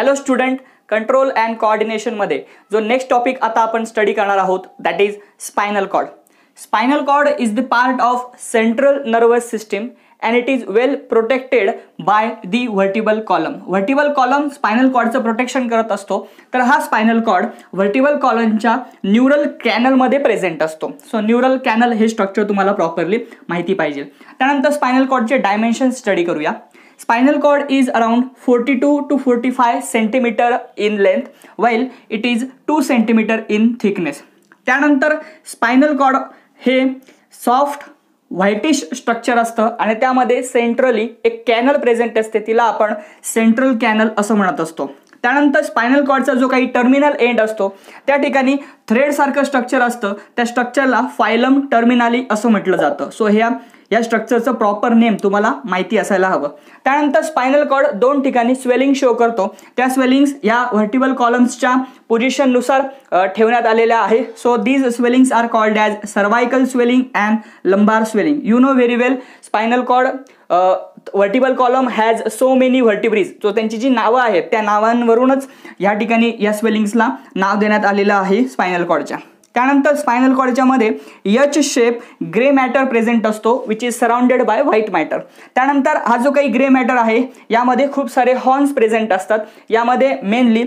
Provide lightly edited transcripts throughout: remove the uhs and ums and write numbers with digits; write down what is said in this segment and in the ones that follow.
Hello student, control and coordination मध्ये जो next topic आता आपण स्टडी करणार आहोत that is spinal cord. Spinal cord is the part of central nervous system and it is well protected by the vertebral column. Vertebral column spinal cord चं protection करत असतो. तर हा spinal cord vertebral column च्या neural canal मध्ये present असतो. So neural canal हे structure तुम्हाला properly माहिती पाहिजे. त्यानंतर spinal cord चे dimensions study करूया. Spinal cord is around 42 to 45 cm in length while it is 2 cm in thickness. त्यानंतर spinal cord हे soft व्हाइटिश स्ट्रक्चर असतं आणि त्यामध्ये सेंट्रली एक कॅनल प्रेजेंट असते, तिला आपण सेंट्रल कॅनल असं म्हणत असतो. त्यानंतर स्पायनल कॉर्डचा जो काही टर्मिनल एंड असतो त्या ठिकाणी थ्रेड सारखं स्ट्रक्चर असतं, त्या स्ट्रक्चरला फायलम टर्मिनाली असं म्हटलं जातं. सो या स्ट्रक्चरचं प्रॉपर नेम तुम्हाला माहिती असायला हवं. त्यानंतर स्पायनल कॉर्ड दोन ठिकाणी स्वेलिंग शो करतो, त्या स्वेलिंग्स या व्हर्टिबल कॉलम्सच्या पोझिशन नुसार ठेवण्यात आलेल्या आहे. So these swellings are called as cervical swelling and lumbar swelling. You know very well spinal cord vertebral column has so many vertebrae. So त्यांची जी नावं आहेत त्या नावांवरूनच या ठिकाणी या स्वेलिंग्सला नाव देण्यात आलेलं आहे स्पायनल कॉर्डच्या. त्यानंतर स्पायनल कॉर्डच्या मध्ये H shape grey matter present असतो which is surrounded by white matter. त्यानंतर हा जो काही ग्रे मॅटर आहे यामध्ये खूप सारे हॉर्न्स प्रेझेंट असतात, यामध्ये मेनली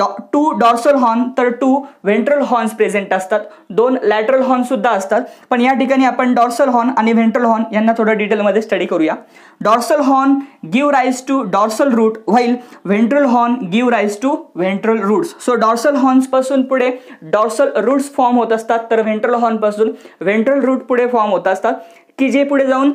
2 डॉर्सल हॉर्न तर 2 व्हेंट्रल हॉर्न्स प्रेझेंट असतात, 2 लॅटरल हॉर्न सुद्धा असतात. पण या ठिकाणी आपण डॉर्सल हॉर्न आणि व्हेंट्रल हॉर्न यांना थोडं डिटेलमध्ये स्टडी करूया. Dorsal horn give rise to dorsal root while ventral horn give rise to ventral roots. So dorsal horns पासून पुढे डॉर्सल रूट्स फॉर्म होत असतात, तर व्हेंट्रल हॉर्न पासून व्हेंट्रल रूट पुढे फॉर्म होत असतात की जे पुढे जाऊन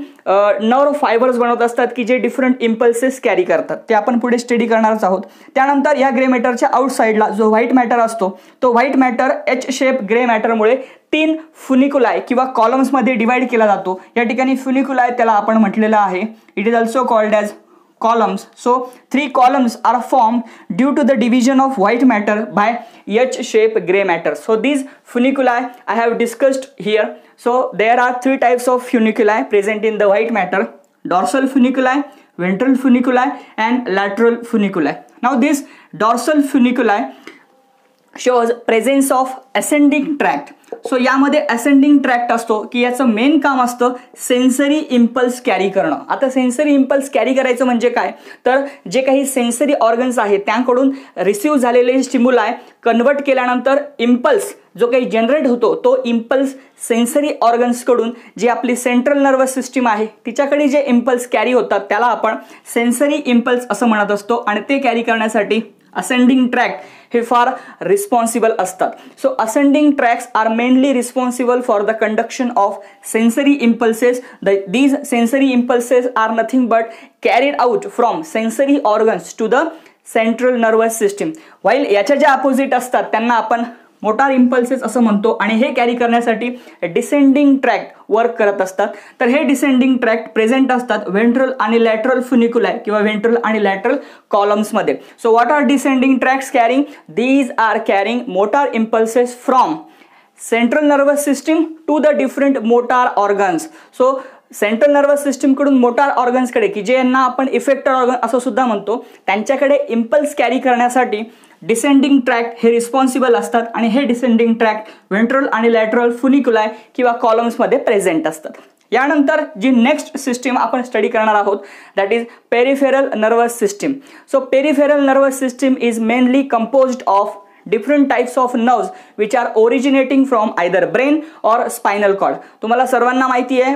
नर्व फायबर्स बनवत असतात की जे डिफरंट इम्पल्सेस कॅरी करतात, ते आपण पुढे स्टडी करणारच आहोत. त्यानंतर या ग्रे मॅटरच्या आउटसाइडला जो व्हाईट मॅटर असतो तो white matter H shape grey मॅटरमुळे 3 फ्युनिकुलाय किंवा कॉलम्समध्ये डिवाइड केला जातो. या ठिकाणी फ्युनिकुलाय त्याला आपण म्हटलेलं आहे. It is also called as columns. So 3 columns are formed due to the division of white matter by H-shaped gray matter. So these funiculi I have discussed here. So there are 3 types of funiculi present in the white matter: dorsal funiculi, ventral funiculi and lateral funiculi. Now this dorsal funiculi shows presence of ascending tract. So यामध्ये ascending tract असतो की याचं main काम असतं sensory impulse carry करणं. आता sensory impulse carry करायचं म्हणजे काय, तर जे काही सेन्सरी ऑर्गन्स आहेत त्यांकडून रिसीव्ह झालेले स्टिम्युलाय कन्वर्ट केल्यानंतर इम्पल्स जो काही जनरेट होतो तो इम्पल्स सेन्सरी ऑर्गन्सकडून जी आपली सेंट्रल नर्वस सिस्टीम आहे तिच्याकडे जे इम्पल्स कॅरी होतात त्याला आपण सेन्सरी इम्पल्स असं म्हणत असतो आणि ते कॅरी करण्यासाठी असेंडिंग ट्रॅक्ट हे फार रिस्पॉन्सिबल असतात. So ascending tracts are mainly responsible for the conduction of sensory impulses. These sensory impulses are nothing but carried out from sensory organs to the central nervous system. While याच्या ज्या opposite असतात त्यांना आपण motor impulses असं म्हणतो आणि हे carry करण्यासाठी डिसेंडिंग ट्रॅक्ट वर्क करत असतात. तर हे डिसेंडिंग ट्रॅक्ट प्रेझेंट असतात व्हेंट्रल आणि लॅटरल फ्युनिकुलाय किंवा व्हेंट्रल आणि लॅटरल कॉलम्समध्ये. So what are descending tracts carrying, these are carrying motor impulses from central nervous system to the different motor organs. So central nervous सिस्टीमकडून motor ऑर्गन्सकडे की जे यांना आपण इफेक्टर ऑर्गन असं सुद्धा म्हणतो त्यांच्याकडे इम्पल्स कॅरी करण्यासाठी डिसेंडिंग ट्रॅक्ट हे रिस्पॉन्सिबल असतात आणि हे डिसेंडिंग ट्रॅक्ट व्हेंट्रल आणि लॅटरल फ्युनिकुलाय किंवा कॉलम्समध्ये प्रेझेंट असतात. यानंतर जी नेक्स्ट सिस्टीम आपण स्टडी करणार आहोत that is peripheral nervous system. So peripheral nervous system is mainly composed of different types of nerves which are originating from either brain और स्पायनल कॉर्ड. तुम्हाला सर्वांना माहिती आहे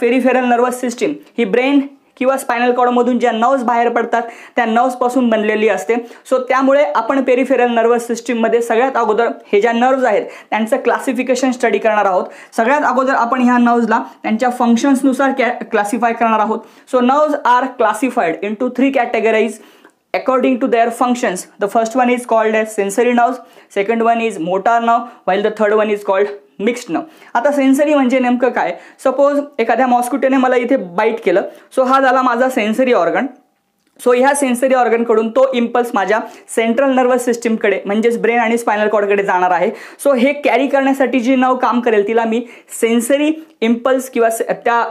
पेरिफेरल नर्वस सिस्टीम ही brain किंवा स्पायनल कॉर्डमधून ज्या नर्व्स बाहेर पडतात त्या नर्व्सपासून बनलेली असते. सो त्यामुळे आपण पेरिफेरल नर्वस सिस्टीममध्ये सगळ्यात अगोदर हे ज्या नर्व्स आहेत त्यांचं क्लासिफिकेशन स्टडी करणार आहोत. सगळ्यात अगोदर आपण ह्या नर्व्सला त्यांच्या फंक्शन्सनुसार क्लासिफाय करणार आहोत. So nerves are classified into 3 categories according to their functions. The first one is called as sensory nerves, second one is motor nerve, while the third one is called mixed nerve. आता sensory म्हणजे नेमकं काय, suppose एखाद्या मॉस्किटोने मला इथे bite केलं. So हा झाला माझा सेन्सरी ऑर्गन. सो ह्या सेन्सरी ऑर्गन कडून तो इम्पल्स माझ्या सेंट्रल नर्वस सिस्टीम कडे म्हणजेच ब्रेन आणि स्पायनल कॉर्ड कडे जाणार आहे। सो हे कॅरी करण्यासाठी जी नव काम करेल तिला मी सेंसरी इम्पल्स किंवा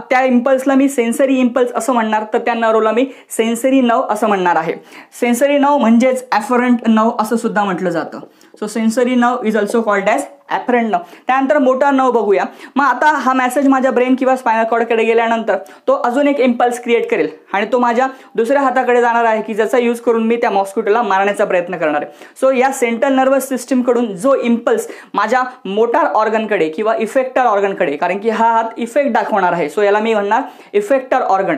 त्या इम्पल्सला मी सेंसरी इम्पल्स असं म्हणणार, तर त्या नर्वला मी सेंसरी नर्व असं म्हणणार आहे। सेंसरी नर्व म्हणजेच ॲफरंट नर्व असं सुद्धा म्हटलं जातं। So sensory nerve is also called as afferent nerve. त्यानंतर मोटार नर्व बघूया। मग आता हा मेसेज माझ्या ब्रेन किंवा स्पायनल कॉर्डकडे गेल्यानंतर तो अजून एक इम्पल्स क्रिएट करेल आणि तो माझ्या दुसऱ्या हाताकडे जाणार आहे की ज्याचा यूज करून मी त्या मॉस्किटोला मारण्याचा प्रयत्न करणार आहे। सो या सेंट्रल नर्वस सिस्टीमकडून जो इम्पल्स माझ्या मोटार ऑर्गनकडे किंवा इफेक्टर ऑर्गनकडे, कारण की हा हात इफेक्ट दाखवणार आहे, सो याला मी म्हणणार effector organ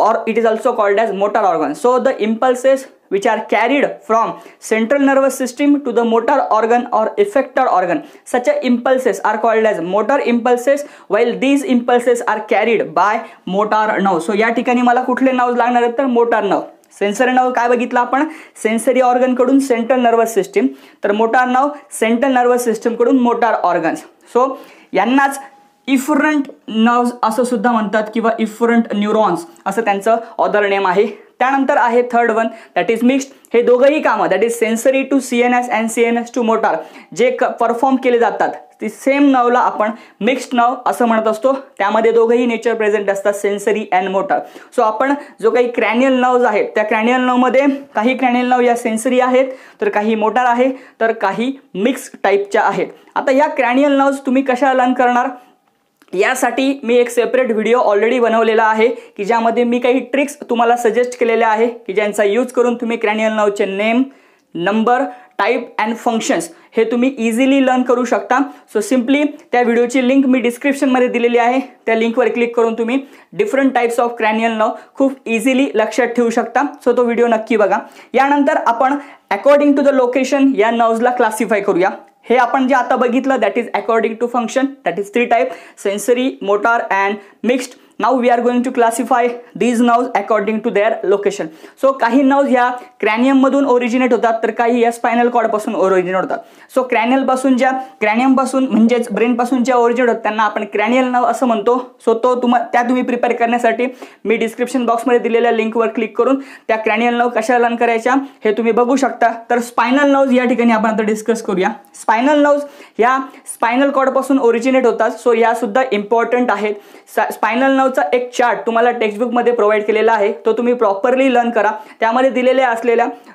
or it is also called as motor organ. So the impulses which are carried from central nervous system to the motor organ or effector organ, such impulses are called as motor impulses, while these impulses are carried by motor nerve. So या ठिकाणी मला कुठले nerve लागणार आहेत तर motor nerve. Sensory nerve काय बघितलं आपण, सेंसरी ऑर्गन कडून सेंट्रल नर्वस सिस्टीम, तर motor nerve central nervous system कडून मोटर ऑर्गन्स। सो यांनाच इफरंट नर्व्स असं सुद्धा म्हणतात किंवा इफरंट न्यूरॉन्स असं त्यांचं ऑदर नेम आहे। त्यानंतर आहे third one that is mixed. हे दोघंही कामं that is sensory to CNS and CNS to motor जे परफॉर्म केले जातात ती सेम नर्वला आपण मिक्स्ड नर्व असं म्हणत असतो। त्यामध्ये दोघंही नेचर प्रेझेंट असतात सेन्सरी अँड मोटार। सो आपण जो काही क्रॅनियल नर्व्ज आहेत त्या क्रॅनियल नर्वमध्ये काही क्रॅनियल नर्व या सेन्सरी आहेत तर काही मोटार आहे तर काही मिक्स टाईपच्या आहेत। आता या क्रॅनियल नर्व्ज तुम्ही कशा लर्न करणार यासाठी मी एक सेपरेट व्हिडिओ ऑलरेडी बनवलेला आहे की ज्यामध्ये मी काही ट्रिक्स तुम्हाला सजेस्ट केलेल्या आहे की ज्यांचा यूज करून तुम्ही क्रॅनियल नर्वचे name, number, type and functions हे तुम्ही इझिली लर्न करू शकता। सो सिम्पली त्या व्हिडिओची लिंक मी डिस्क्रिप्शनमध्ये दिलेली आहे, त्या लिंकवर क्लिक करून तुम्ही different types of cranial nerve खूप इझिली लक्षात ठेवू शकता। सो तो व्हिडिओ नक्की बघा। यानंतर आपण अकॉर्डिंग टू द लोकेशन या नर्व्जला क्लासिफाय करूया। हे आपण जे आता बघितलं that is according to function, that is 3 type sensory, motor and mixed. Now we are going to classify these nerves according to their location. So काही नर्व्स ह्या क्रॅनियममधून ओरिजिनेट होतात तर काही या स्पायनल कॉर्डपासून ओरिजिनेट होतात। सो क्रॅनियलपासून ज्या क्रॅनियमपासून म्हणजेच ब्रेनपासून ज्या ओरिजिनेट होतात त्यांना आपण क्रॅनियल नर्व असं म्हणतो। सो तो तुम्ही प्रिपेअर करण्यासाठी मी डिस्क्रिप्शन बॉक्समध्ये दिलेल्या लिंकवर क्लिक करून त्या क्रॅनियल नर्व कशा लर्न करायच्या हे तुम्ही बघू शकता। तर स्पायनल नर्व्ज या ठिकाणी आपण आता डिस्कस करूया। स्पायनल नर्व्ज ह्या स्पायनल कॉर्डपासून ओरिजिनेट होतात। सो ह्या सुद्धा इम्पॉर्टंट आहेत। स्पायनल नर्वचा एक चार्ट तुम्हाला टेक्स्टबुक मध्ये प्रोव्हाइड केलेला आहे, तो तुम्ही प्रॉपरली लर्न करा। त्यामध्ये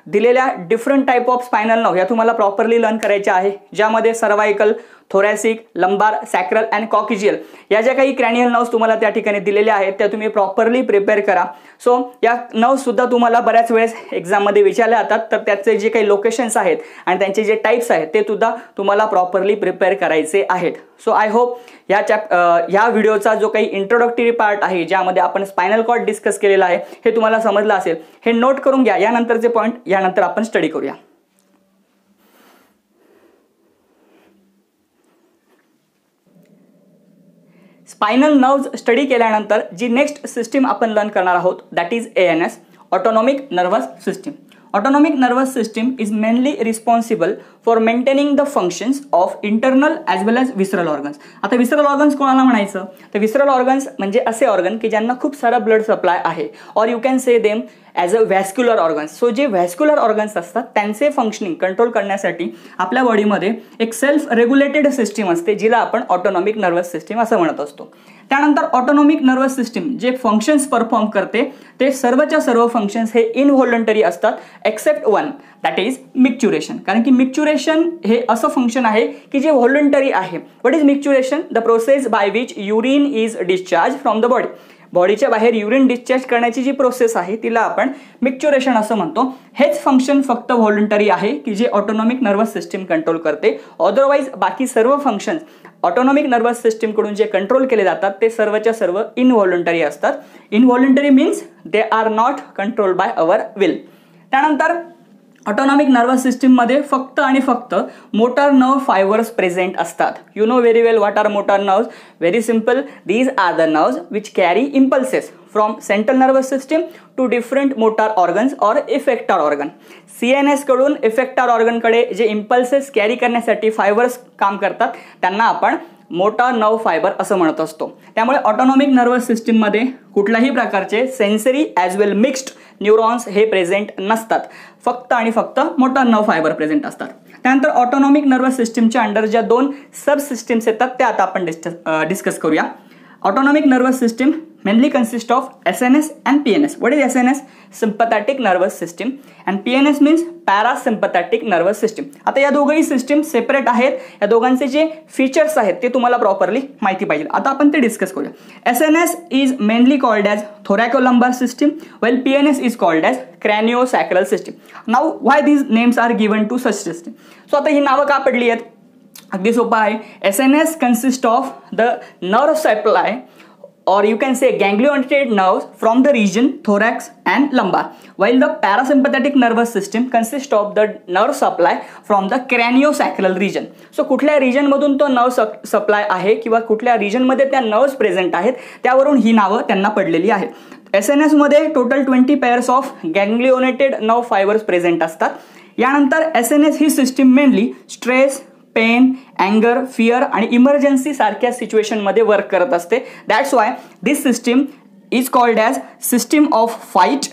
दिलेल्या different type of spinal nerve या तुम्हाला प्रॉपरली लर्न करायच्या आहे, ज्यामध्ये cervical, thoracic, lumbar, sacral and coccygeal या ज्या काही क्रॅनियल नर्व्स तुम्हाला त्या ठिकाणी दिलेल्या आहेत त्या तुम्ही प्रॉपरली प्रिपेअर करा। सो या नर्व्स सुद्धा तुम्हाला बऱ्याच वेळेस एक्झाममध्ये विचारल्या जातात, तर त्याचे जे काही लोकेशन्स आहेत आणि त्यांचे जे टाईप्स आहेत ते सुद्धा तुम्हाला प्रॉपरली प्रिपेअर करायचे आहेत। सो आय होप ह्या व्हिडिओचा जो काही इंट्रोडक्टरी पार्ट आहे ज्यामध्ये आपण स्पायनल कॉर्ड डिस्कस केलेला आहे हे तुम्हाला समजलं असेल। हे नोट करून घ्या, यानंतरचे पॉईंट यानंतर आपण स्टडी करूया। स्पायनल नर्व्ज स्टडी केल्यानंतर जी नेक्स्ट सिस्टीम आपण लर्न करणार आहोत that is ANS autonomic nervous system. Autonomic nervous system is mainly responsible for maintaining the functions of internal as well as visceral organs. आता visceral organs कोणाला म्हणायचं तर विसरल ऑर्गन्स म्हणजे असे ऑर्गन की ज्यांना खूप सारा ब्लड सप्लाय आहे, और you can say them as a vascular organs. So जे व्हॅस्क्युलर ऑर्गन्स असतात त्यांचे फंक्शनिंग कंट्रोल करण्यासाठी आपल्या बॉडीमध्ये एक सेल्फ रेग्युलेटेड सिस्टीम असते जिला आपण ऑटोनॉमिक नर्वस सिस्टीम असं म्हणत असतो। त्यानंतर ऑटोनॉमिक नर्वस सिस्टीम जे फंक्शन्स परफॉर्म करते ते सर्वच्या सर्व फंक्शन्स हे इनव्हॉलंटरी असतात except one that is micturition, कारण की मिक्च्युरेशन हे असं फंक्शन आहे की जे व्हॉलंटरी आहे। What is micturition? The process by which urine is discharge from the body. बॉडीच्या बाहेर युरिन डिस्चार्ज करण्याची जी प्रोसेस आहे तिला आपण मिक्च्युरेशन असं म्हणतो। हेच फंक्शन फक्त व्हॉलंटरी आहे की जे ऑटोनॉमिक नर्वस सिस्टीम कंट्रोल करते, अदरवाईज बाकी सर्व फंक्शन्स ऑटोनॉमिक नर्वस सिस्टीमकडून जे कंट्रोल केले जातात ते सर्वच्या सर्व इनव्हॉलंटरी असतात। Involuntary means they are not control by our will. त्यानंतर ऑटोनॉमिक नर्वस सिस्टीममध्ये फक्त आणि फक्त मोटार नर्व फायबर्स प्रेझेंट असतात। You know very well what are motor nerves, very simple, these are the nerves which carry impulses from central nervous system to different motor organs और effector organ. CNS कडून effector ऑर्गनकडे जे impulses carry करण्यासाठी fibres काम करतात त्यांना आपण मोटा नर्व फायबर असं म्हणत असतो। त्यामुळे ऑटोनॉमिक नर्वस सिस्टीम मध्ये कुठल्याही प्रकारचे sensory as well mixed neurons हे प्रेजेंट नसतात, फक्त आणि फक्त मोटा नर्व फायबर प्रेजेंट असतात। त्यानंतर ऑटोनॉमिक नर्वस सिस्टीमच्या अंडर ज्या दोन सब सिस्टीम्स येतात त्या आता आपण डिस्कस करूया। Autonomic nervous system mainly consists of SNS and PNS. What is SNS? Sympathetic nervous system, and PNS means parasympathetic nervous system. आता या दोघांची सिस्टीम सेपरेट आहेत, या दोघांचे जे फीचर्स आहेत ते तुम्हाला प्रॉपर्ली माहिती पाहिजे। आता आपण ते डिस्कस करूया। SNS is mainly called as thoracolumbar system, while PNS is called as craniosacral system. Now why these names are given to such system? So आता ही नावं का पडली आहेत? अगदी सोपं आहे। SNS consists of the nerve supply, or you can say ganglionated nerves from the region thorax and lumbar, while the parasympathetic nervous system consists of the nerve supply from the craniosacral region. So कुठल्या region मधून तो nerve supply आहे किंवा कुठल्या region मध्ये त्या nerves present आहेत त्यावरून ही नावं त्यांना पडलेली आहेत। SNS मध्ये total 20 pairs of ganglionated nerve fibers present असतात। यानंतर SNS ही system mainly stress, pain, anger, fear आणि इमर्जन्सी सारख्या सिच्युएशन मध्ये वर्क करत असते। That's why this system is called as system of fight,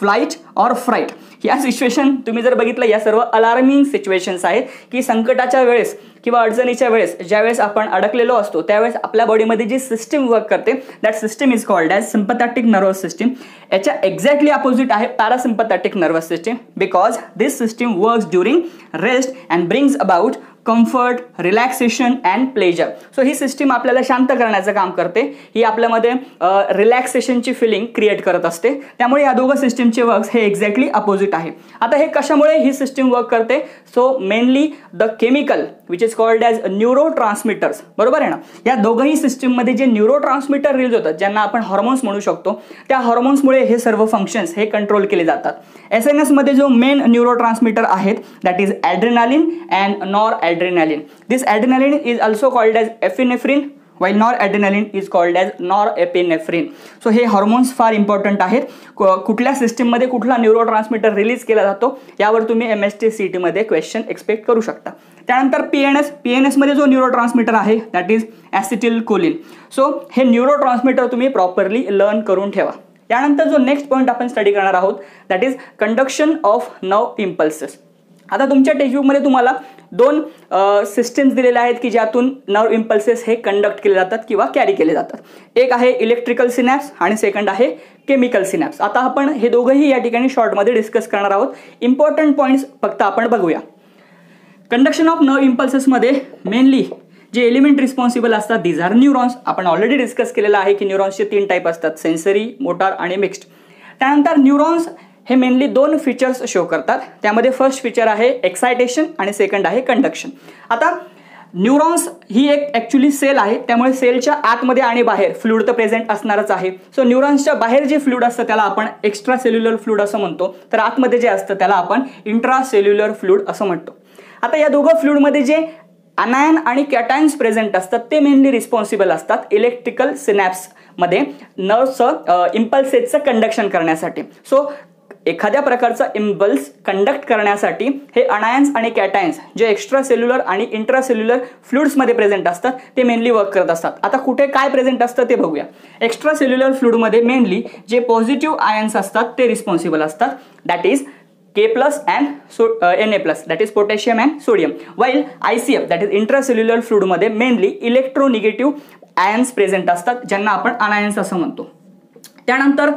flight और फ्राइट। या सिच्युएशन तुम्ही जर बघितलं या सर्व अलार्मिंग सिच्युएशन्स आहेत की संकटाच्या वेळेस किंवा अडचणीच्या वेळेस ज्यावेळेस आपण अडकलेलो असतो त्यावेळेस आपल्या बॉडीमध्ये जी सिस्टीम वर्क करते that system is called as sympathetic nervous system. याच्या एक्झॅक्टली अपोजिट आहे parasympathetic nervous system, because this system works during rest and brings about comfort, relaxation and pleasure. So ही सिस्टीम आपल्याला शांत करण्याचं काम करते, ही आपल्यामध्ये रिलॅक्सेशनची फीलिंग क्रिएट करत असते। त्यामुळे या दोघं सिस्टीमचे वर्क्स हे एक्झॅक्टली अपोजिट आहे। आता हे कशामुळे ही सिस्टीम वर्क करते? So mainly the chemical which is called as neurotransmitters, बरोबर आहे ना। या दोघंही सिस्टीममध्ये जे न्यूरोट्रान्समीटर रिलीज होतात ज्यांना आपण हॉर्मोन्स म्हणू शकतो त्या हॉर्मोन्समुळे हे सर्व फंक्शन्स हे कंट्रोल केले जातात। SNS मध्ये जो मेन न्यूरोट्रान्समीटर आहेत that is adrenaline and nor adrenaline. This adrenaline is also called as epinephrine, while noradrenaline is called as norepinephrine. So हे hormones फार important आहेत। कुठल्या सिस्टीम मध्ये कुठला न्यूरोट्रान्समीटर रिलीज केला जातो यावर तुम्ही MHT CET मध्ये क्वेश्चन एक्सपेक्ट करू शकता। त्यानंतर PNS मध्ये जो न्यूरोट्रान्समीटर आहे दैट इज ॲसिटिल्कोलिन। सो हे न्यूरोट्रान्समीटर तुम्ही प्रॉपर्ली लर्न करून ठेवा। त्यानंतर जो नेक्स्ट पॉइंट आपण स्टडी करणार आहोत that is conduction of nerve impulses. आता तुमच्या टेक्स्टबुक मध्ये तुम्हाला दोन सिस्टम्स दिलेले आहेत की ज्यातून नर्व इम्पल्सेस हे कंडक्ट केले जातात किंवा कॅरी केले जातात। एक आहे इलेक्ट्रिकल सिनॅप्स आणि सेकंड आहे केमिकल सिनॅप्स। आता आपण हे दोघंही या ठिकाणी शॉर्ट मध्ये डिस्कस करणार आहोत। इम्पॉर्टंट पॉइंट्स फक्त आपण बघूया। कंडक्शन ऑफ नर्व इम्पल्सेस मध्ये मेनली जे एलिमेंट रिस्पॉन्सिबल असतात दीज आर न्यूरॉन्स। आपण ऑलरेडी डिस्कस केलेला आहे की न्यूरॉन्सचे तीन टाइप असतात, सेन्सरी, मोटार आणि मिक्स्ड। त्यानंतर न्यूरॉन्स हे मेनली दोन फीचर्स शो करतात, त्यामध्ये फर्स्ट फीचर आहे एक्साइटेशन आणि सेकंड आहे कंडक्शन। आता न्यूरॉन्स ही एक ॲक्च्युअली सेल आहे, त्यामुळे सेलच्या आतमध्ये आणि बाहेर फ्लूइड तर प्रेझेंट असणारच आहे। सो न्यूरॉन्सच्या बाहेर जे फ्लूइड असतं त्याला आपण एक्स्ट्रा सेल्युलर फ्लूइड असं म्हणतो, तर आतमध्ये जे असतं त्याला आपण इंट्रा सेल्युलर फ्लूइड असं म्हणतो। आता या दोघं फ्लूइडमध्ये जे अनायन आणि कॅटायन्स प्रेझेंट असतात ते मेनली रिस्पॉन्सिबल असतात इलेक्ट्रिकल सिनॅप्स मध्ये नर्वचं इम्पल्सेसचं कंडक्शन करण्यासाठी। सो एखाद्या प्रकारचा इम्पल्स कंडक्ट करण्यासाठी हे अनायन्स आणि कॅटायन्स जे एक्स्ट्रा सेल्युलर आणि इंट्रा सेल्युलर फ्लुइड्समध्ये प्रेझेंट असतात ते मेनली वर्क करत असतात। आता कुठे काय प्रेझेंट असतं ते बघूया। एक्स्ट्रा सेल्युलर फ्लुइडमध्ये मेनली जे पॉझिटिव्ह आयन्स असतात ते रिस्पॉन्सिबल असतात, that is K+ and Na+, that is potassium and sodium, while ICF, that is intracellular fluid मध्ये मेनली इलेक्ट्रोनिगेटिव्ह आयन्स प्रेझेंट असतात ज्यांना आपण अनायन्स असं म्हणतो। त्यानंतर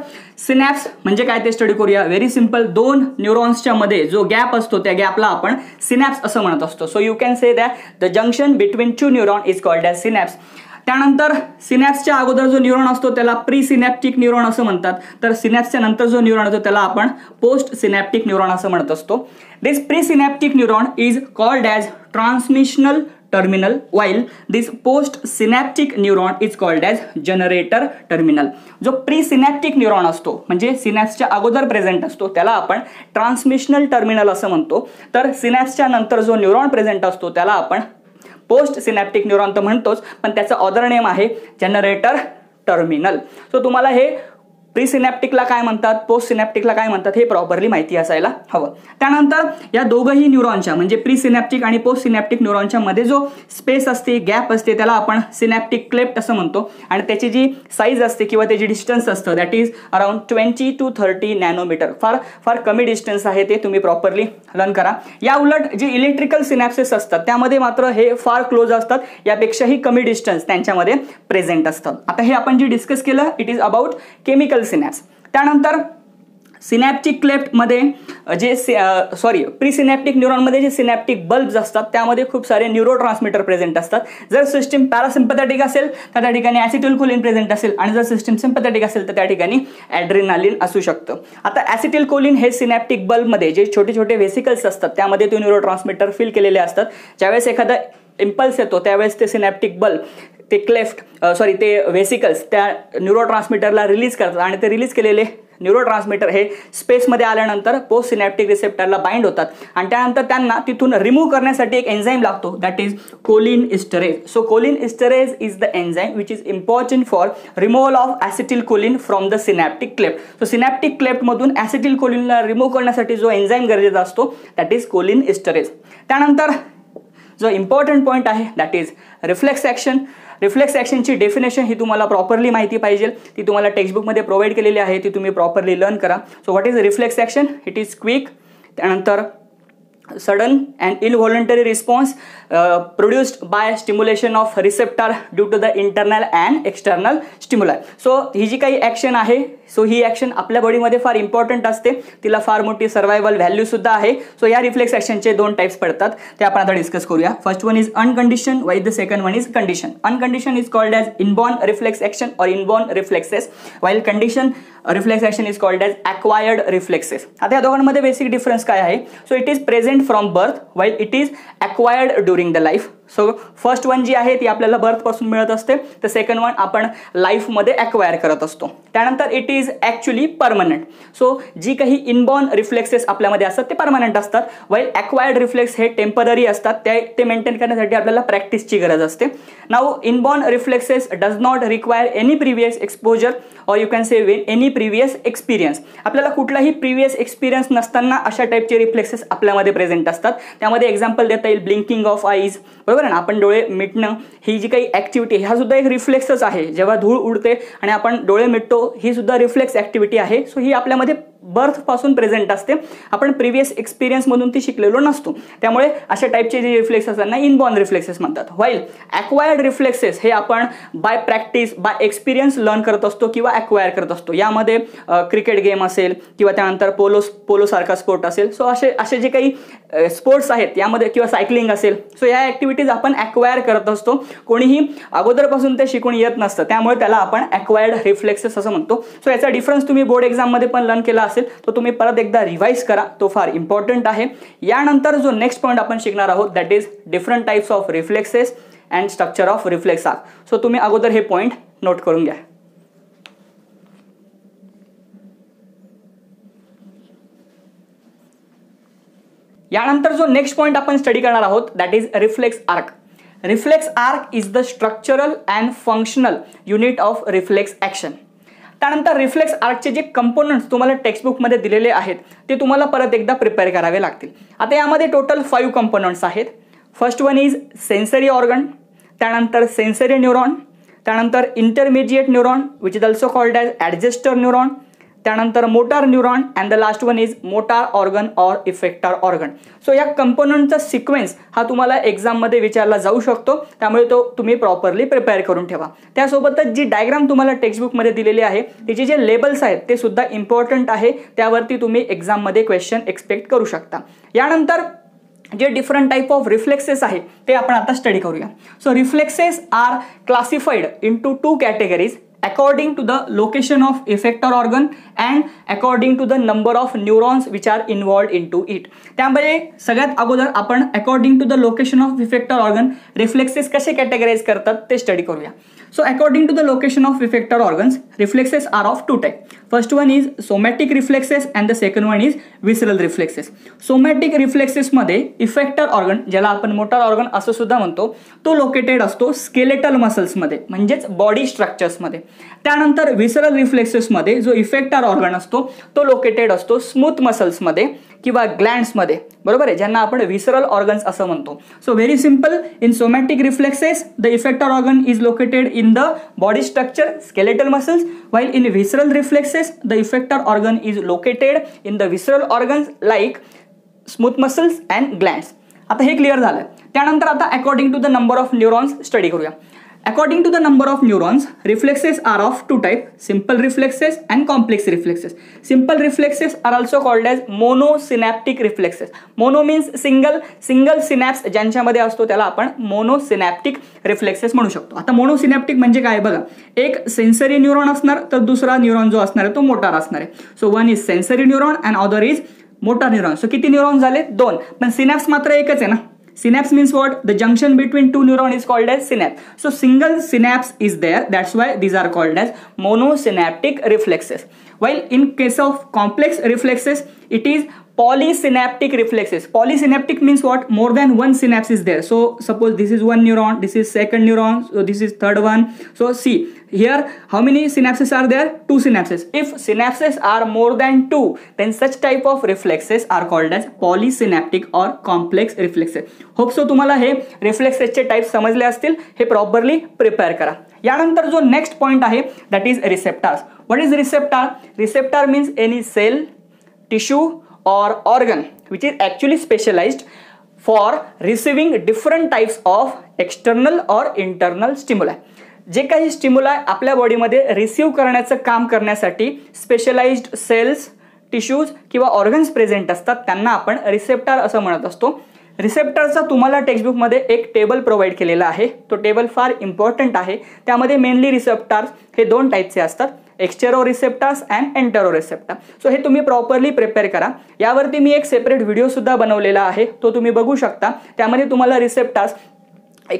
सिनॅप्स म्हणजे काय ते स्टडी करूया। व्हेरी सिंपल, दोन न्यूरॉन्सच्या मध्ये जो गॅप असतो त्या गॅपला आपण सिनॅप्स असं म्हणत असतो। So you can say that the junction between two neuron is called as synapse. त्यानंतर सिनॅप्सच्या अगोदर जो न्यूरॉन असतो त्याला प्री सिनॅप्टिक न्यूरॉन असं म्हणतात, तर सिनॅप्सच्या नंतर जो न्यूरॉन असतो त्याला आपण पोस्ट सिनॅप्टिक न्यूरॉन असं म्हणत असतो। This pre synaptic neuron is called as transmissional terminal, while this post synaptic neuron is called as generator terminal. जो प्री सिनॅप्टिक न्यूरॉन असतो म्हणजे सिनॅप्सच्या अगोदर प्रेझेंट असतो त्याला आपण ट्रान्समिशनल टर्मिनल असं म्हणतो, तर सिनॅप्सच्या नंतर जो न्यूरॉन प्रेझेंट असतो त्याला आपण पोस्ट सिनॅप्टिक न्यूरॉन तर म्हणतोच, पण त्याचा अदर नेम आहे जनरेटर टर्मिनल। सो तुम्हाला हे प्रीसिनॅप्टिकला काय म्हणतात, पोस्ट सिनॅप्टिकला काय म्हणतात हे प्रॉपरली माहिती असायला हवं. त्यानंतर या दोघही न्यूरॉनच्या म्हणजे प्रीसिनॅप्टिक आणि पोस्ट सिनॅप्टिक न्यूरॉनच्या मध्ये जो स्पेस असते, गॅप असते, त्याला आपण सिनॅप्टिक क्लेफ्ट असं म्हणतो आणि त्याची जी साईज असते किंवा त्याची डिस्टन्स असतं that is around 20 to 30 nanometre. फार फार कमी डिस्टन्स आहे ते तुम्ही प्रॉपरली लर्न करा. या उलट जे इलेक्ट्रिकल सिनॅप्सेस असतात त्यामध्ये मात्र हे फार क्लोज असतात, यापेक्षाही कमी डिस्टन्स त्यांच्यामध्ये प्रेझेंट असतात. आता हे आपण जे डिस्कस केलं it is about chemical synapse. त्यानंतर सिनॅप्टिक क्लेफ्ट मध्ये जे प्रीसिनॅप्टिक न्यूरॉन मध्ये जे सिनॅप्टिक बल्ब्स असतात त्यामध्ये खूप सारे न्यूरोट्रान्समीटर प्रेझेंट असतात. जर सिस्टीम पॅरासिम्पॅथॅटिक असेल तर त्या ठिकाणी ॲसिटिल्कोलीन प्रेझेंट असेल आणि जर सिस्टीम सिम्पॅथॅटिक असेल तर त्या ठिकाणी ॲड्रेनालिन असू शकतं. आता ॲसिटिल्कोलीन हे सिनॅप्टिक बल्बमध्ये जे छोटे छोटे व्हेसिकल्स असतात त्यामध्ये ते न्यूरोट्रान्समीटर फिल केलेले असतात. ज्यावेळेस एखादा इम्पल्स येतो त्यावेळेस ते सिनॅप्टिक बल्ब ते ते व्हेसिकल्स त्या न्यूरोट्रान्समीटरला रिलीज करतात आणि ते रिलीज केलेले न्यूरोट्रान्समीटर हे स्पेसमध्ये आल्यानंतर पोस्ट सिनॅप्टिक रिसेप्टरला बाइंड होतात आणि त्यानंतर त्यांना तिथून रिमूव्ह करण्यासाठी एक एन्झाईम लागतो that is choline इस्टरेज. So choline इस्टरेज is the enzyme which is important for removal of acetylcholine from the synaptic cleft. So synaptic क्लेफ्टमधून ॲसिटिल्कोलीनला रिमूव्ह करण्यासाठी जो एन्झाईम गरजेचा असतो दॅट इज कोलिन इस्टरेज. त्यानंतर जो इम्पॉर्टंट पॉईंट आहे that is reflex action. Reflex ॲक्शनची डेफिनेशन ही तुम्हाला प्रॉपरली माहिती पाहिजे, ती तुम्हाला टेक्स्टबुकमध्ये प्रोव्हाइड केलेली आहे, ती तुम्ही प्रॉपरली लर्न करा. So what is reflex action? It is quick, त्यानंतर sudden and involuntary response produced by stimulation of receptor due to the internal and external stimuli. So ही जी काही ॲक्शन आहे ही ॲक्शन आपल्या बॉडीमध्ये फार इम्पॉर्टंट असते, तिला फार मोठी सर्वायवल व्हॅल्यूसुद्धा आहे. सो या रिफ्लेक्स ॲक्शनचे दोन टाईप्स पडतात, ते आपण आता डिस्कस करूया. First one is अनकंडिशन wise the second one is condition. अनकंडिशन is called as inborn reflex action or inborn reflexes, while condition reflex action is called as acquired reflexes. आता या दोघांमध्ये बेसिक डिफरन्स काय आहे? So it is present from birth while it is acquired during the life. So first one जी आहे ती आपल्याला बर्थपासून मिळत असते, तर सेकंड वन आपण लाईफमध्ये ॲक्वायर करत असतो. त्यानंतर it is actually permanent. So जी काही इनबॉर्न रिफ्लेक्सेस आपल्यामध्ये असतात ते परमनंट असतात, वाईल ॲक्वायर्ड रिफ्लेक्स हे टेम्पररी असतात, ते मेंटेन करण्यासाठी आपल्याला प्रॅक्टिसची गरज असते. Now inborn reflexes does not require any previous exposure or you can say win any previous experience. आपल्याला कुठलाही प्रिव्हियस एक्सपिरियन्स नसताना अशा टाईपचे रिफ्लेक्सेस आपल्यामध्ये प्रेझेंट असतात. त्यामध्ये एक्झाम्पल देता येईल ब्लिंकिंग ऑफ आईज, बरोबर ना, आपण डोळे मिटणं ही जी काही ॲक्टिव्हिटी हा सुद्धा एक रिफ्लेक्सच आहे. जेव्हा धूळ उडते आणि आपण डोळे मिटतो ही सुद्धा रिफ्लेक्स ॲक्टिव्हिटी आहे. सो ही आपल्यामध्ये बर्थपासून प्रेझेंट असते, आपण प्रिव्हियस एक्सपिरियन्समधून ती शिकलेलो नसतो, त्यामुळे अशा टाईपचे जे रिफ्लेक्स असतात ना इनबॉर्न रिफ्लेक्सेस म्हणतात. वाईल ॲक्वायर्ड रिफ्लेक्सेस हे आपण by practice by experience learn करत असतो किंवा ॲक्वायर करत असतो. यामध्ये क्रिकेट गेम असेल किंवा त्यानंतर पोलोसारखा स्पोर्ट असेल, सो असे जे काही स्पोर्ट्स आहेत यामध्ये किंवा सायकलिंग असेल, सो या ॲक्टिव्हिटीज आपण ॲक्वायर करत असतो. कोणीही अगोदरपासून ते शिकून येत नसतं, त्यामुळे त्याला आपण ॲक्वायर्ड रिफ्लेक्सेस असं म्हणतो. सो याचा डिफरन्स तुम्ही बोर्ड एक्झाममध्ये पण लर्न केला असेल, तो तुम्ही परत एकदा रिवाइज करा, तो फार इम्पॉर्टंट आहे. यानंतर जो नेक्स्ट पॉईंट आपण शिकणार आहोत that is different types of reflexes and structure of reflex arc. So तुम्ही अगोदर हे पॉईंट नोट करून घ्या. यानंतर जो नेक्स्ट पॉईंट आपण स्टडी करणार आहोत that is reflex arc. Reflex arc is the structural and functional unit of reflex action. त्यानंतर रिफ्लेक्स आर्कचे जे कंपोनंट्स तुम्हाला टेक्स्टबुकमध्ये दिलेले आहेत ते तुम्हाला परत एकदा प्रिपेअर करावे लागतील. आता यामध्ये टोटल 5 कंपोनंट्स आहेत. First one is sensory organ, त्यानंतर सेन्सरी न्यूरॉन, त्यानंतर intermediate neuron which is also called as adjustor neuron, त्यानंतर motor neuron and the last one is motor organ or effector organ. So या कंपोनंटचा sequence हा तुम्हाला एक्झाममध्ये विचारला जाऊ शकतो, त्यामुळे तो तुम्ही प्रॉपरली प्रिपेअर करून ठेवा. त्यासोबतच जी डायग्राम तुम्हाला टेक्स्टबुकमध्ये दिलेली आहे तिचे जे लेबल्स आहेत ते सुद्धा इम्पॉर्टंट आहे, त्यावरती तुम्ही एक्झाममध्ये क्वेश्चन एक्सपेक्ट करू शकता. यानंतर जे डिफरंट टाइप ऑफ रिफ्लेक्सेस आहे ते आपण आता स्टडी करूया. So reflexes are classified into 2 categories according to the location of effector organ and according to the number of neurons which are involved into it. त्यामुळे सगळ्यात अगोदर आपण according to the location of effector organ reflexes कसे categorize करतात ते study करूया. So according to the location of effector organs, reflexes are of two types. First one is somatic reflexes and the second one is visceral reflexes. Somatic reflexes मध्ये effector organ ज्याला आपण motor organ असं सुद्धा म्हणतो तो located असतो skeletal muscles मध्ये म्हणजेच body structures मध्ये. त्यानंतर visceral reflexes मध्ये जो effector organ असतो तो located असतो smooth muscles मध्ये किंवा glands मध्ये, बरोबर आहे, ज्यांना आपण visceral organs असं म्हणतो. So very simple, in somatic reflexes the effector organ is located in the body structure skeletal muscles, while in visceral reflexes the effector organ is located in the visceral organs like smooth muscles and glands. आता हे clear झालं. त्यानंतर आता according to the number of neurons study करूया. According to the number of neurons reflexes are of two type, simple reflexes and complex reflexes. Simple reflexes are also called as monosynaptic reflexes. Mono means single synapse ज्यांच्यामध्ये असतो त्याला आपण मोनोसिनॅप्टिक reflexes म्हणू शकतो. आता मोनोसिनॅप्टिक म्हणजे काय बघा, एक सेन्सरी न्यूरॉन असणार तर दुसरा न्यूरॉन जो असणार आहे तो मोटार असणार आहे. So one is sensory neuron and other is motor neuron. So किती न्यूरॉन झाले? दोन. पण सिनॅप्स मात्र एकच आहे ना. Synapse means what? The junction between two neurons is called as synapse. So single synapse is there. That's why these are called as monosynaptic reflexes. While in case of complex reflexes, it is polysynaptic reflexes. Polysynaptic means what? More than one synapse is there. So suppose this is one neuron, this is second neuron, so this is third one. So see here how many synapses are there? Two synapses. If synapses are more than two, then such type of reflexes are called as polysynaptic or complex reflexes. Hope so तुम्हाला हे reflexesचे types समजले असतील. हे properly prepare करा. यानंतर जो next point आहे that is receptors. What is receptor? Receptor means any cell, tissue or organ which is actually specialized for receiving different types of external or internal stimuli. जे काही स्टिम्युला आपल्या बॉडीमध्ये रिसीव्ह करण्याचं काम करण्यासाठी स्पेशलाइज्ड सेल्स, टिश्यूज किंवा organs present असतात त्यांना आपण रिसेप्टर असं म्हणत असतो. रिसेप्टरचा तुम्हाला टेक्स्टबुकमध्ये एक टेबल प्रोव्हाइड केलेला आहे, तो टेबल फार इम्पॉर्टंट आहे. त्यामध्ये मेनली रिसेप्टर्स हे दोन टाईपचे असतात, extero receptors and entero receptor. So हे तुम्ही प्रॉपरली प्रिपेअर करा. यावरती मी एक सेपरेट व्हिडिओसुद्धा बनवलेला आहे, तो तुम्ही बघू शकता. त्यामध्ये तुम्हाला रिसेप्टर्स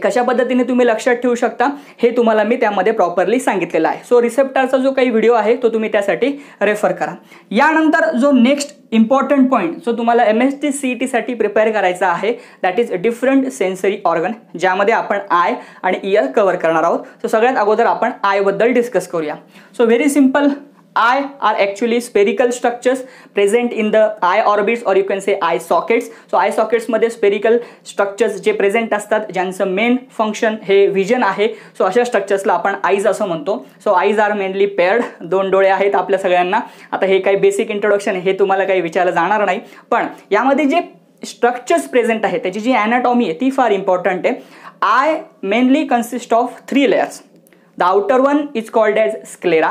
कशा पद्धतीने तुम्ही लक्षात ठेवू शकता हे तुम्हाला मी त्यामध्ये प्रॉपरली सांगितलेलं आहे. सो रिसेप्टरचा जो काही व्हिडिओ आहे तो तुम्ही त्यासाठी रेफर करा. यानंतर जो नेक्स्ट इम्पॉर्टंट पॉईंट जो तुम्हाला MHT CET साठी प्रिपेअर करायचा आहे that is different sensory organ, ज्यामध्ये आपण आय आणि इयर कव्हर करणार आहोत. सो सगळ्यात अगोदर आपण आयबद्दल डिस्कस करूया. So very simple, eye are actually spherical structures present in the eye orbits or you can say eye sockets. So eye sockets मध्ये spherical structures जे present असतात ज्यांचं main function हे vision आहे. सो अशा स्ट्रक्चर्सला आपण eyes असं म्हणतो. So eyes are mainly paired, दोन डोळे आहेत आपल्या सगळ्यांना. आता हे काही बेसिक इंट्रोडक्शन हे तुम्हाला काही विचारलं जाणार नाही, पण यामध्ये जे स्ट्रक्चर्स प्रेझेंट आहे त्याची जी anatomy आहे ती फार इम्पॉर्टंट आहे. eye mainly consist of three layers. The outer one is called as sclera.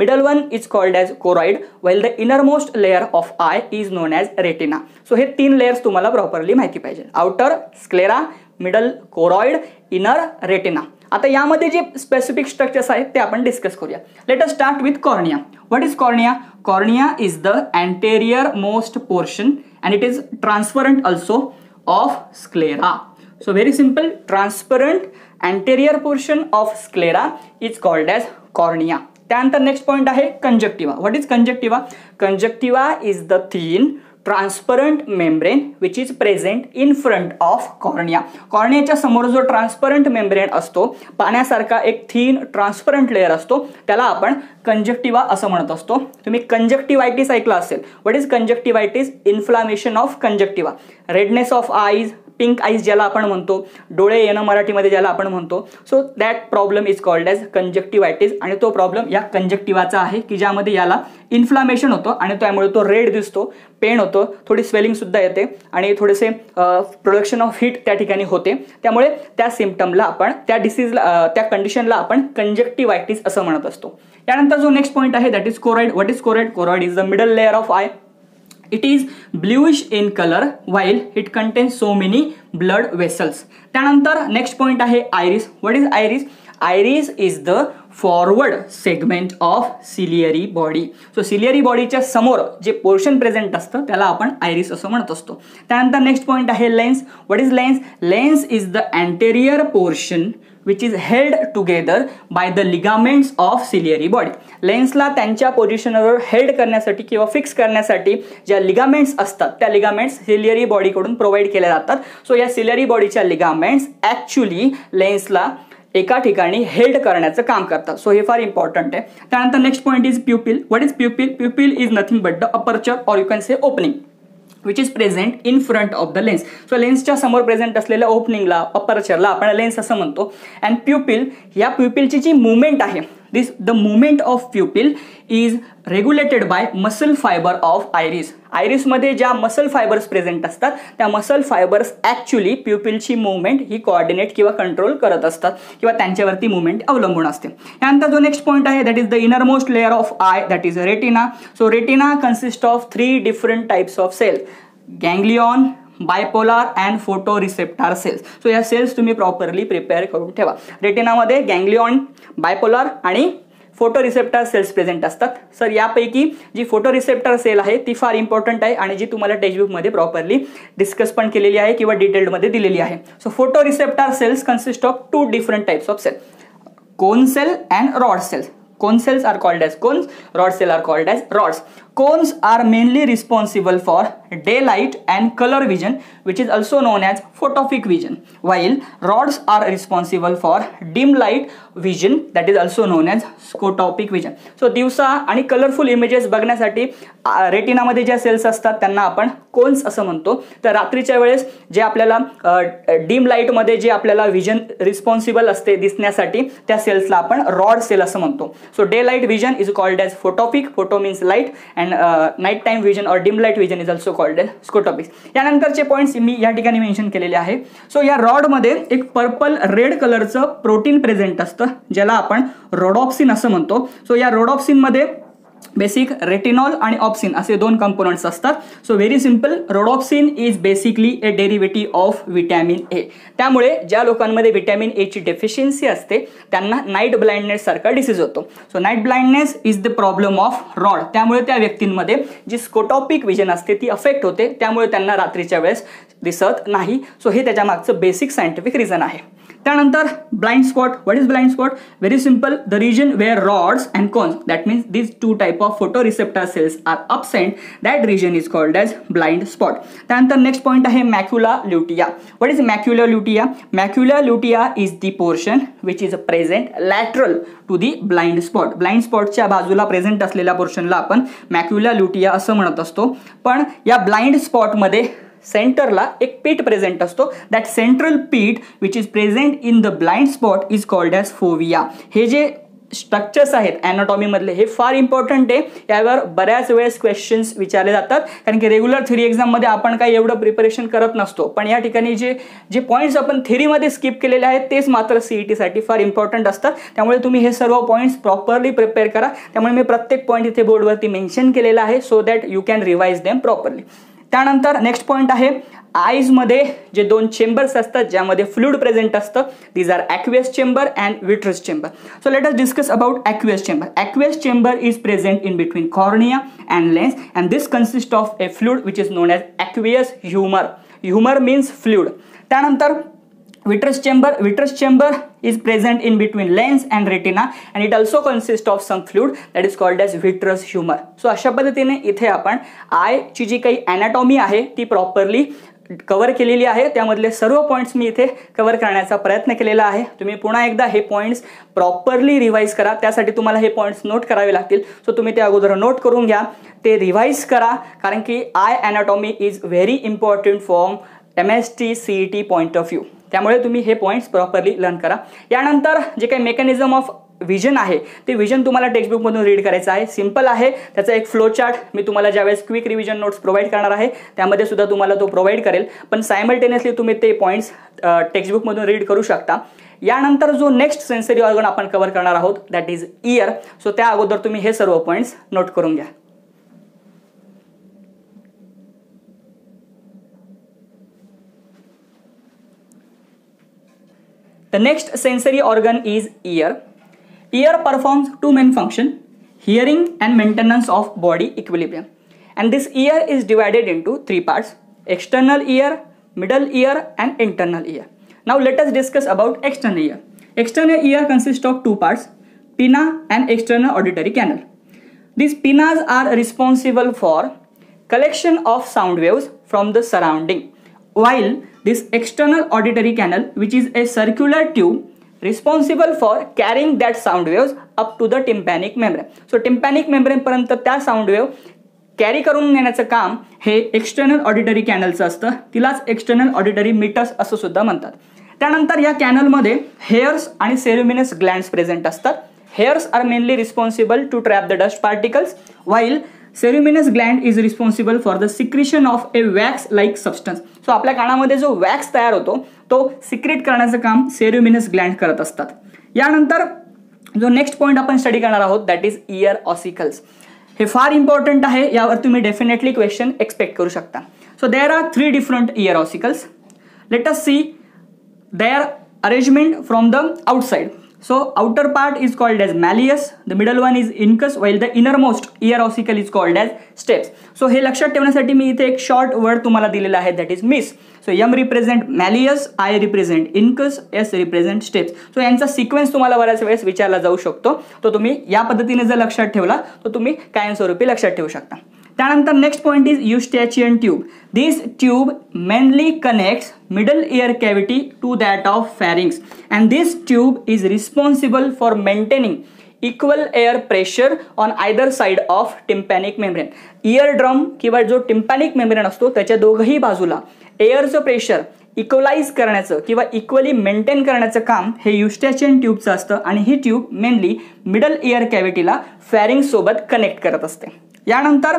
Middle one is called as choroid, while the innermost layer of eye is known as retina. So हे तीन layers तुम्हाला properly माहिती पाहिजे. Outer sclera, middle choroid, inner retina. आता यामध्ये जे specific structures आहेत ते आपण डिस्कस करूया. Let us start with cornea. What is cornea? Cornea is the anterior most portion and it is transparent also of sclera. So very simple, transparent anterior portion of sclera is called as cornea. त्यानंतर next point आहे conjunctiva. What is conjunctiva? Conjunctiva is the thin transparent membrane which is present in front of cornea. कॉर्नियाच्या समोर जो transparent membrane असतो, पाण्यासारखा एक thin transparent layer असतो, त्याला आपण कंजक्टिवा असं म्हणत असतो. तुम्ही कंजक्टिवायटिस ऐकलं असेल. What is conjunctivitis? Inflammation of conjunctiva, redness of eyes, pink eyes ज्याला आपण म्हणतो, डोळे येणं मराठीमध्ये ज्याला आपण म्हणतो. So that problem is called as conjunctivitis आणि तो प्रॉब्लेम या कंजक्टिवाचा आहे की ज्यामध्ये याला इन्फ्लामेशन होतं आणि त्यामुळे तो रेड दिसतो, पेन होतो, थोडी स्वेलिंगसुद्धा येते आणि थोडेसे प्रोडक्शन ऑफ हीट त्या ठिकाणी होते. त्यामुळे त्या सिम्पटमला आपण त्या डिसीजला त्या कंडिशनला आपण कंजक्टिवायटिस असं म्हणत असतो. यानंतर जो नेक्स्ट पॉईंट आहे that is choroid. What is choroid? Choroid is the middle layer of eye. It is bluish in color while it contains so many blood vessels. त्यानंतर नेक्स्ट पॉइंट आहे iris. What is iris? iris is the forward segment of ciliary body. So ciliary body च्या समोर जे portion present असतं त्याला आपण iris असं म्हणत असतो. त्यानंतर next point आहे lens. What is lens? Lens is the anterior portion which is held together by the ligaments of ciliary body. Lens ला त्यांच्या पोझिशनवर हेल्ड करण्यासाठी किंवा फिक्स करण्यासाठी ज्या लिगामेंट्स असतात त्या लिगामेंट्स सिलियरी बॉडी कडून प्रोवाइड केले जातात. सो या सिलियरी बॉडीच्या लिगामेंट्स ऍक्च्युअली लेन्सला एका ठिकाणी हेल्ड करण्याचं काम करतात. सो हे फार इम्पॉर्टंट आहे. त्यानंतर next point is pupil. What is pupil? Pupil is nothing but the aperture or you can say opening which is present in front of the lens. So lens च्या समोर present असलेल्या opening ला, aperture ला आपण lens असं म्हणतो. And pupil, या pupil ची जी movement आहे, the movement of pupil is regulated by muscle fiber of iris. Iris मध्ये ज्या muscle fibers present असतात त्या muscle fibers actually pupil ची movement ही coordinate किंवा control करत असतात किंवा त्यांच्यावरती movement अवलंबून असते. यानंतर जो next point आहे that is the innermost layer of eye, that is retina. So retina consists of 3 different types of cells: ganglion, bipolar and photoreceptor cells. So या सेल्स तुम्ही प्रॉपरली प्रिपेयर करून ठेवा. रेटिना मध्ये गैंग्लियॉन, बायपोलर आणि photoreceptor cells present असतात. Sir यापैकी जी photoreceptor sale आहे ती फार इम्पॉर्टंट आहे आणि जी तुम्हाला टेक्स्टबुक मध्ये प्रॉपरली डिस्कस पण केलेली आहे किंवा डिटेल्ड मध्ये दिलेली आहे. So photoreceptor cells consist of 2 different types of cell, cone cell and rod cells. Cone cells are called as cones, rod cells are called as rods. Cones are mainly responsible for daylight and color vision, which is also known as photophic vision, while rods are responsible for dim light vision, that is also known as scotopic vision. So दिवसा आणि colourful images बघण्यासाठी retina मध्ये ज्या cells असतात त्यांना आपण cons असं म्हणतो. तर रात्रीच्या वेळेस जे आपल्याला dim light मध्ये जे आपल्याला vision responsible असते दिसण्यासाठी त्या सेल्सला आपण rod cell असं म्हणतो. So daylight vision is called as photopic, photo means light, and nighttime vision or dim light vision is also called as scotopic. यानंतरचे पॉइंट्स मी या ठिकाणी मेंशन केलेले आहे. सो या रॉड मध्ये एक पर्पल रेड कलरचं प्रोटीन प्रेझेंट असतं ज्याला आपण रोडॉप्सिन असं म्हणतो. सो या रोडॉप्सिन मध्ये बेसिक रेटिनॉल आणि ऑप्सिन असे 2 कंपोनेंट्स असतात. So very simple, rhodopsin is basically a derivative of vitamin A. त्यामुळे ज्या लोकांमध्ये व्हिटॅमिन ए ची डेफिशियन्सी असते त्यांना नाईट ब्लाइंडनेस सारखा डिसीज होतो. So night blindness is the problem of rod. त्यामुळे त्या व्यक्तींमध्ये जी स्कोटॉपिक विजन असते ती अफेक्ट होते, त्यामुळे त्यांना रात्रीच्या वेळेस दिसत नाही. सो हे त्याच्या मागचं बेसिक सायंटिफिक रिझन आहे. त्यानंतर blind spot. What is blind spot? Very simple, the region where rods and cones, that means this 2 type of photoreceptor cells are absent, that region is called as blind spot. त्यानंतर next point आहे macula lutea. What is macula lutea? Macula lutea is the portion which is present lateral to the blind spot. Blind स्पॉटच्या बाजूला present असलेल्या पोर्शनला आपण macula ल्युटिया असं म्हणत असतो. पण या ब्लाइंड स्पॉटमध्ये सेंटरला एक पीठ प्रेजेंट असतो. That central pit which is present in the blind spot is called as fovea. हे जे स्ट्रक्चर्स आहेत ॲनाटॉमीमधले हे फार इम्पॉर्टंट आहे. यावर बऱ्याच वेळेस क्वेश्चन्स विचारले जातात, कारण की रेग्युलर थेरी एक्झाममध्ये आपण काही एवढं प्रिपरेशन करत नसतो. पण या ठिकाणी जे जे पॉईंट्स आपण थेरीमध्ये स्किप केलेले आहेत तेच मात्र CETसाठी फार इम्पॉर्टंट असतात. त्यामुळे तुम्ही हे सर्व पॉईंट्स प्रॉपरली प्रिपेअर करा. त्यामुळे मी प्रत्येक पॉईंट इथे बोर्डवरती मेन्शन केलेला आहे so that you can revise them properly. त्यानंतर नेक्स्ट पॉइंट आहे आईज मध्ये जे 2 चेंबर्स असतात ज्यामध्ये फ्लूइड प्रेजेंट असतं. These are aqueous chamber and vitreous chamber. So let us discuss about aqueous chamber. Aqueous chamber is present in between cornea and lens and this consist of a fluid which is known as aqueous humour. Humour means fluid. त्यानंतर vitreous chamber. Vitreous chamber is present in between lens and retina and it also consists of some fluid that is called as vitreous humor. So अशा पद्धतीने इथे आपण I ची जी काही anatomy आहे ती properly cover केलेली आहे. त्यामधले सर्व पॉईंट्स मी इथे कव्हर करण्याचा प्रयत्न केलेला आहे. तुम्ही पुन्हा एकदा हे पॉईंट्स प्रॉपरली रिवाईज करा. त्यासाठी तुम्हाला हे पॉईंट्स नोट करावे लागतील. सो तुम्ही ते अगोदर नोट करून घ्या, ते रिवाईज करा, कारण की eye anatomy is very important from MHT CET point of view. त्यामुळे तुम्ही हे पॉईंट्स प्रॉपरली लर्न करा. यानंतर जे काही मेकॅनिझम ऑफ विजन आहे ते विजन तुम्हाला टेक्स्टबुकमधून रीड करायचं आहे. सिंपल आहे, त्याचा एक फ्लो चार्ट मी तुम्हाला ज्यावेळेस क्विक रिव्हिजन नोट्स प्रोव्हाइड करणार आहे त्यामध्ये सुद्धा तुम्हाला तो प्रोव्हाइड करेल. पण सायमल्टेनियसली तुम्ही ते पॉईंट्स टेक्स्टबुकमधून रीड करू शकता. यानंतर जो नेक्स्ट सेन्सरी ऑर्गन आपण कव्हर करणार आहोत दॅट इज इयर. सो त्या अगोदर तुम्ही हे सर्व पॉईंट्स नोट करून घ्या. The next sensory organ is ear. Ear performs two main functions, hearing and maintenance of body equilibrium. And this ear is divided into three parts, external ear, middle ear and internal ear. Now let us discuss about external ear. External ear consists of two parts, pinna and external auditory canal. These pinnas are responsible for collection of sound waves from the surrounding, while this external auditory canal, which is a circular tube, responsible for carrying that sound waves up to the tympanic membrane. So tympanic membrane पर्यंत त्या sound wave carry करून नेण्याचं काम हे external auditory canalचं असतं. तिलाच external auditory meatus असं सुद्धा म्हणतात. त्यानंतर या canal मध्ये hairs आणि ceruminous glands present असतात. Hairs are mainly responsible to trap the dust particles, while ceruminous gland is responsible for the secretion of a wax-like substance. So आपल्या कानामध्ये जो wax तयार होतो तो secrete करण्याचं काम ceruminous gland करत असतात. यानंतर जो next point आपण study करणार आहोत that is ear ossicles. हे फार important आहे, यावर तुम्ही definitely question expect करू शकता. So there are three different ear ossicles. Let us see their arrangement from the outside. So outer part is called as malleus, the middle one is incus, while the innermost ear ossicle is called as stapes. So हे लक्षात ठेवण्यासाठी मी इथे एक short word तुम्हाला दिलेला आहे that is mis. So M represent malleus, I represent incus, S represent stapes. So यांचा sequence तुम्हाला बऱ्याच वेळेस विचारला जाऊ शकतो. तो तुम्ही या पद्धतीने जर लक्षात ठेवला तो तुम्ही कायमस्वरूपी लक्षात ठेवू शकता. त्यानंतर next point is eustachian tube. This tube mainly connects middle ear cavity to that of pharynx, and this tube is responsible for maintaining equal air pressure on either side of tympanic membrane. Eardrum किंवा जो tympanic membrane असतो त्याच्या दोघही बाजूला एअरचं pressure equalise करण्याचं किंवा equally maintain करण्याचं काम हे युस्टॅचियन ट्यूबचं असतं आणि ही ट्यूब मेनली मिडल एअर कॅव्हिटीला फॅरिंग्स सोबत कनेक्ट करत असते. यानंतर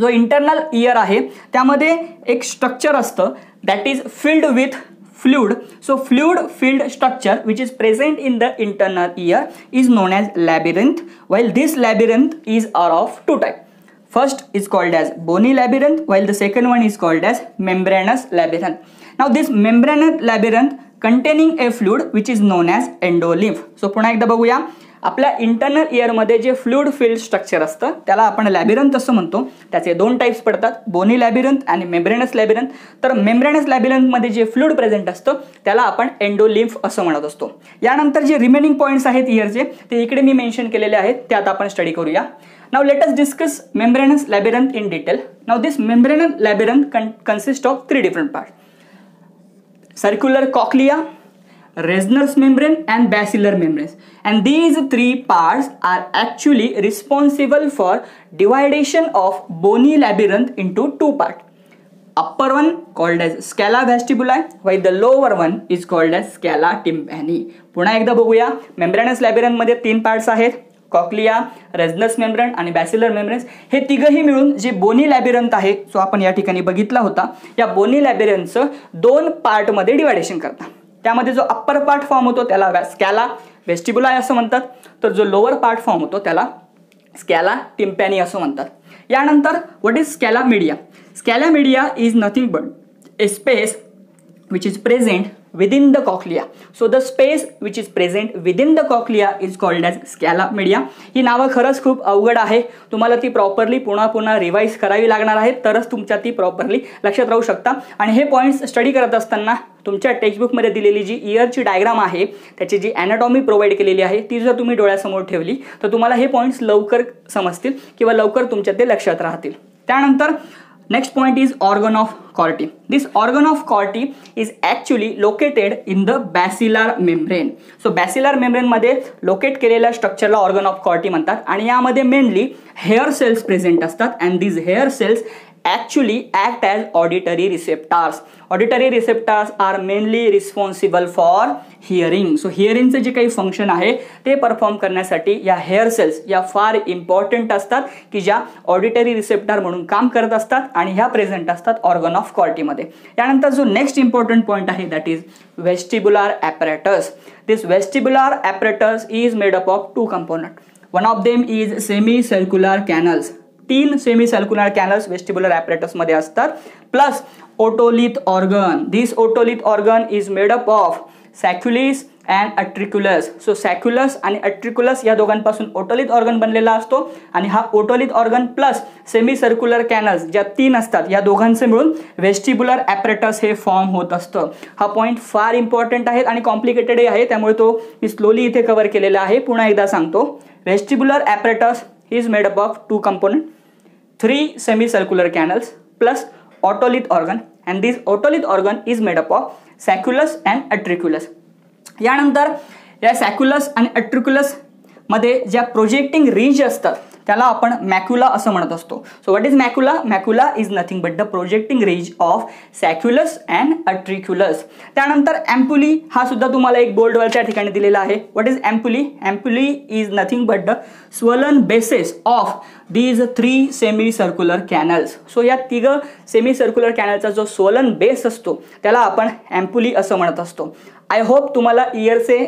जो इंटरनल ईयर आहे त्यामध्ये एक स्ट्रक्चर असतं that is filled with fluid. So fluid filled structure which is present in the internal ear is known as labyrinth, while this labyrinth is are of two types. First is called as bony labyrinth, while the second one is called as membranous labyrinth. Now this membranous labyrinth containing a fluid which is known as endolymph. So पुन्हा एकदा बघूया, आपल्या internal ear मध्ये जे fluid field structure असतं त्याला आपण लॅबिरिंथ असं म्हणतो. त्याचे दोन टाइप्स पडतात, बोनी लॅबिरिंथ आणि मेम्ब्रेनस लॅबिरिंथ. तर मेम्ब्रेनस लॅबिरिंथ मध्ये जे फ्लुइड प्रेझेंट असतं त्याला आपण एंडोलिम्फ असं म्हणत असतो. यानंतर जे रिमेनिंग पॉइंट्स आहेत ईयरचे ते इकडे मी मेंशन केलेले आहेत, ते आता आपण स्टडी करूया. Now let us discuss membranous labyrinth in detail. Now this membranous labyrinth consist of three different part, circular cochlea, Rezners membrane and basilar membranes, and these three parts are actually responsible for dividation of bony labyrinth into two parts. Upper one called as scala vestibuli, while the lower one is called as scala tympani. पुन्हा एकदा बघूया, membranous labyrinth मध्ये तीन parts आहेत, cochlea, रेझनस membrane आणि बॅसिलर membranes. हे तिघही मिळून जे बोनी लॅबिरिंथ आहे जो आपण या ठिकाणी बघितला होता, या बोनी लॅबिरिंथचं दोन पार्ट मध्ये डिव्हायडेशन करतात. त्यामध्ये जो अप्पर पार्ट फॉर्म होतो त्याला स्कॅला वेस्टिब्युलाई असं म्हणतात, तर जो लोअर पार्ट फॉर्म होतो त्याला स्कॅला टिम्पॅनी असं म्हणतात. यानंतर what is scala media? Scala media is nothing but a space which is present within the cochlea. So the space which is present within the cochlea is called as scala media. ही नावं खरंच खूप अवघड आहे, तुम्हाला ती properly पुन्हा पुन्हा रिवाइज करावी लागणार आहे, तरच तुमच्या ती प्रॉपर्ली लक्षात राहू शकता. आणि हे पॉइंट्स स्टडी करत असताना तुमच्या टेक्स्टबुक मध्ये दिलेली जी इयरची डायग्राम आहे त्याची जी एनाटॉमी प्रोव्हाइड केलेली आहे ती जर तुम्ही डोळ्यासमोर ठेवली तर तुम्हाला हे पॉइंट्स लवकर समजतील किंवा लवकर तुमच्या ते लक्षात राहतील. त्यानंतर next point is organ of Corti. This organ of Corti is actually located in the basilar membrane. So basilar membrane मध्ये locate केलेला structure ला organ of Corti म्हणतात आणि यामध्ये mainly hair cells present असतात, and these hair cells actually act as auditory receptors. Auditory receptors are mainly responsible for hearing. So hearing चे जे काही function आहे ते perform करण्यासाठी या hair cells या फार important असतात की ज्या auditory receptor म्हणून काम करत असतात आणि ह्या present असतात organ of Corti मध्ये. यानंतर जो next important point आहे that is vestibular apparatus. This vestibular apparatus is made up of two components. One of them is semicircular canals. तीन सेमीसर्क्युलर कॅनल्स वेस्टिब्युलर ॲपरेटस मध्ये असतात, plus otolith organ. This otolith organ is made up of sacculus and utriculus. So sacculus आणि utriculus या दोघांपासून otolith organ बनलेला असतो आणि हा otolith organ plus semi circular canals ज्या तीन असतात या दोघांचे मिळून वेस्टिब्युलर ॲपरेटस हे फॉर्म होत असतं. हा पॉईंट फार इम्पॉर्टंट आहे आणि कॉम्प्लिकेटेडही आहे, त्यामुळे तो मी स्लोली इथे कव्हर केलेला आहे. पुन्हा एकदा सांगतो, vestibular apparatus is made up of 2 component, 3 semi circular canals plus otolith organ and this otolith organ is made up of saculus and atriculus. यानंतर या saculus and atriculus मध्ये ज्या प्रोजेक्टिंग रिज असतात त्याला आपण मॅक्युला असं म्हणत असतो. So what is macula? Macula is nothing but the projecting ridge of sacculus and utriculus. त्यानंतर ॲम्प्युली हा सुद्धा तुम्हाला एक बोल्ड वरच्या ठिकाणी दिलेला आहे. What is ampullae? Ampullae is nothing but the swollen bases of these 3 semi circular canals. So या 3 सेमी सर्क्युलर कॅनलचा जो स्वलन बेस असतो त्याला आपण ॲम्प्युली असं म्हणत असतो. आय होप तुम्हाला इयरचे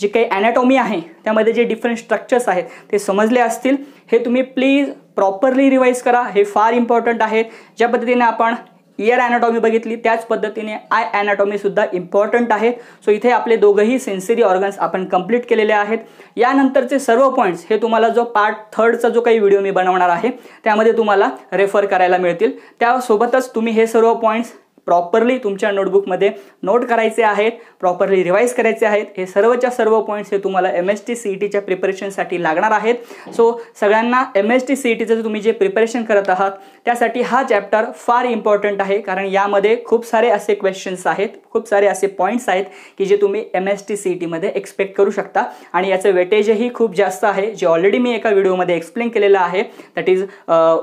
जे काही ॲनाटॉमी आहे त्यामध्ये जे डिफरंट स्ट्रक्चर्स आहेत ते समजले असतील. हे तुम्ही प्लीज प्रॉपरली रिवाइज करा, हे फार इम्पॉर्टंट आहे. ज्या पद्धतीने आपण इयर ॲनाटॉमी बघितली त्याच पद्धतीने आय ॲनाटॉमीसुद्धा इम्पॉर्टंट आहे. सो इथे आपले दोघंही सेन्सरी ऑर्गन्स आपण कंप्लीट केलेले आहेत. यानंतरचे सर्व पॉईंट्स हे तुम्हाला जो पार्ट 3rd चा जो काही व्हिडिओ मी बनवणार आहे त्यामध्ये तुम्हाला रेफर करायला मिळतील. त्यासोबतच तुम्ही हे सर्व पॉईंट्स प्रॉपरली तुमच्या नोटबुकमध्ये नोट करायचे आहेत, प्रॉपरली रिवाइज करायचे आहेत. हे सर्वच्या सर्व पॉईंट्स हे तुम्हाला MHT CETच्या प्रिपरेशनसाठी लागणार आहेत. सो सगळ्यांना MHT CETचं तुम्ही जे प्रिपरेशन करत आहात त्यासाठी हा चॅप्टर फार इम्पॉर्टंट आहे, कारण यामध्ये खूप सारे असे क्वेश्चन्स आहेत, खूप सारे असे पॉईंट्स आहेत की जे तुम्ही MHT CETमध्ये एक्सपेक्ट करू शकता आणि याचं वेटेजही खूप जास्त आहे, जे ऑलरेडी मी एका व्हिडिओमध्ये एक्सप्लेन केलेलं आहे. That is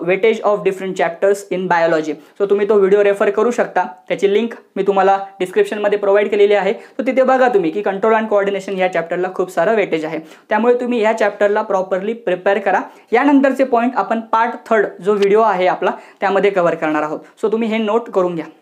weightage of different chapters in biology. So तुम्ही तो व्हिडिओ रेफर करू शकता, त्याची लिंक मी तुम्हाला डिस्क्रिप्शनमध्ये प्रोव्हाइड केलेली आहे. सो तिथे बघा तुम्ही की कंट्रोल अँड कोऑर्डिनेशन या चॅप्टरला खूप सारं वेटेज आहे, त्यामुळे तुम्ही या चॅप्टरला प्रॉपरली प्रिपेअर करा. यानंतरचे पॉईंट आपण पार्ट 3rd जो व्हिडिओ आहे आपला त्यामध्ये कव्हर करणार आहोत. सो तुम्ही हे नोट करून घ्या.